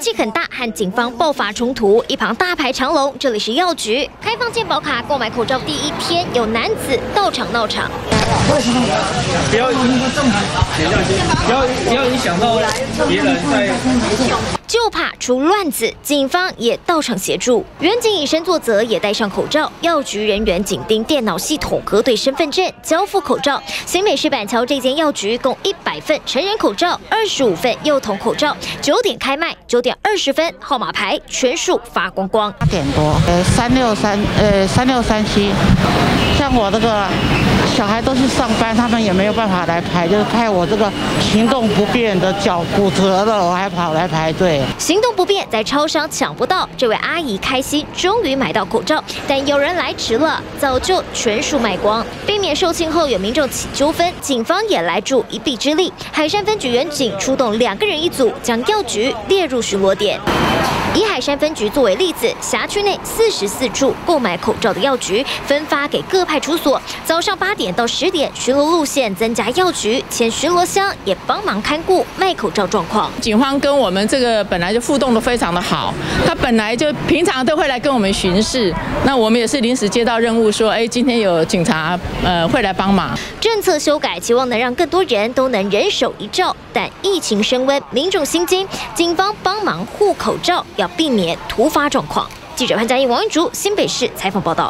气很大，和警方爆发冲突，一旁大排长龙。这里是药局，开放健保卡购买口罩第一天，有男子到场闹场。为什么？不要影响到别人在。就怕出乱子，警方也到场协助。远景以身作则，也戴上口罩。药局人员紧盯电脑系统，核对身份证，交付口罩。新北市板桥这间药局共100份成人口罩，25份幼童口罩。9点开卖，9点20分号码牌全数发光光。8点多，3637。像我这个小孩都去上班，他们也没有办法来排，就是派我这个行动不便的脚骨折了，我还跑来排队。 行动不便，在超商抢不到。这位阿姨开心，终于买到口罩，但有人来迟了，早就全数卖光。避免售罄后有民众起纠纷，警方也来助一臂之力。海山分局员警出动2个人1组，将药局列入巡逻点。以海山分局作为例子，辖区内44处购买口罩的药局分发给各派出所。早上8点到10点巡逻路线增加药局，前巡逻箱也帮忙看顾卖口罩状况。警方跟我们这个本来就互动的非常的好，他本来就平常都会来跟我们巡视，那我们也是临时接到任务说，今天有警察会来帮忙。政策修改期望能让更多人都能人手一罩，但疫情升温，民众心惊，警方帮忙护口罩，要避免突发状况。记者潘嘉映、王文竹，新北市采访报道。